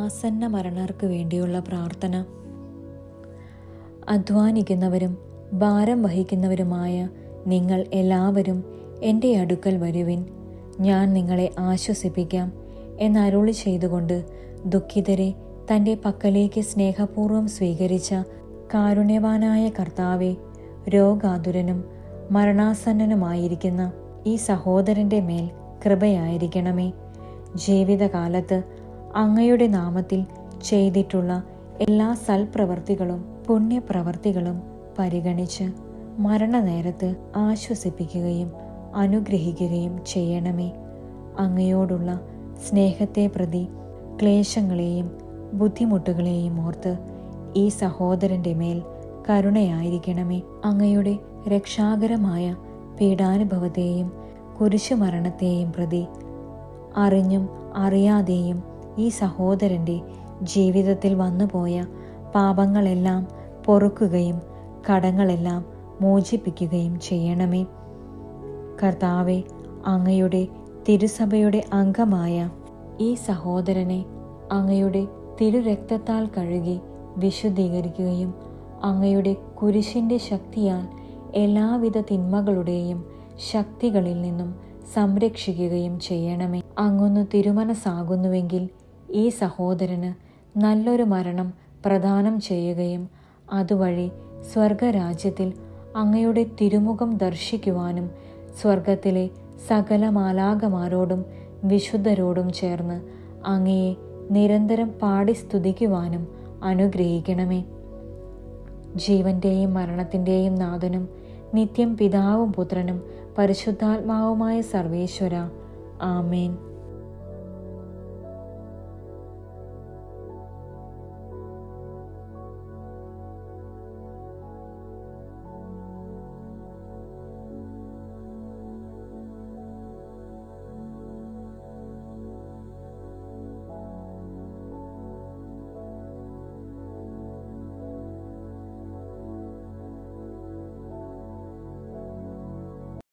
ആസന്ന മരണർക്ക് വേണ്ടിയുള്ള പ്രാർത്ഥന. അധ്വാനിക്കുന്നവരും ഭാരം വഹിക്കുന്നവരുമായ നിങ്ങൾ എല്ലാവരും എൻ്റെ അടുക്കൽ വരുവിൻ, ഞാൻ നിങ്ങളെ ആശ്വസിപ്പിക്കാം എന്നരുളി ചെയ്തുകൊണ്ട് ദുഃഖിതരെ തൻ്റെ പക്കലേക്ക് സ്നേഹപൂർവ്വം സ്വീകരിച്ച കാരുണ്യവാനായ കർത്താവെ, രോഗാതുരനും മരണാസന്നനുമായിരിക്കുന്ന ഈ സഹോദരൻ്റെ മേൽ കൃപയായിരിക്കണമേ. ജീവിതകാലത്ത് അങ്ങയുടെ നാമത്തിൽ ചെയ്തിട്ടുള്ള എല്ലാ സൽപ്രവർത്തികളും പുണ്യപ്രവർത്തികളും പരിഗണിച്ച് മരണനേരത്ത് ആശ്വസിപ്പിക്കുകയും അനുഗ്രഹിക്കുകയും ചെയ്യണമേ. അങ്ങയോടുള്ള സ്നേഹത്തെ പ്രതി ക്ലേശങ്ങളെയും ബുദ്ധിമുട്ടുകളെയും ഓർത്ത് ഈ സഹോദരൻ്റെ മേൽ കരുണയായിരിക്കണമേ. അങ്ങയുടെ രക്ഷാകരമായ പീഡാനുഭവത്തെയും കുരിശുമരണത്തെയും പ്രതി അറിഞ്ഞും അറിയാതെയും ഈ സഹോദരൻ്റെ ജീവിതത്തിൽ വന്നുപോയ പാപങ്ങളെല്ലാം പൊറുക്കുകയും കടങ്ങളെല്ലാം മോചിപ്പിക്കുകയും ചെയ്യണമേ. കർത്താവെ, അങ്ങയുടെ തിരുസഭയുടെ അംഗമായ ഈ സഹോദരനെ അങ്ങയുടെ തിരുരക്തത്താൽ കഴുകി വിശുദ്ധീകരിക്കുകയും അങ്ങയുടെ കുരിശിൻ്റെ ശക്തിയാൽ എല്ലാവിധ തിന്മകളുടെയും ശക്തികളിൽ നിന്നും സംരക്ഷിക്കുകയും ചെയ്യണമേ. അങ്ങൊന്ന് തിരുമനസ്സാകുന്നുവെങ്കിൽ ഈ സഹോദരന് നല്ലൊരു മരണം പ്രദാനം ചെയ്യുകയും അതുവഴി സ്വർഗരാജ്യത്തിൽ അങ്ങയുടെ തിരുമുഖം ദർശിക്കുവാനും സ്വർഗത്തിലെ സകല മാലാഖമാരോടും വിശുദ്ധരോടും ചേർന്ന് അങ്ങയെ നിരന്തരം പാടി സ്തുതിക്കുവാനും അനുഗ്രഹിക്കണമേ. ജീവൻ്റെയും മരണത്തിൻ്റെയും നാഥനും നിത്യം പിതാവും പുത്രനും പരിശുദ്ധാത്മാവുമായ സർവേശ്വര. ആമേൻ.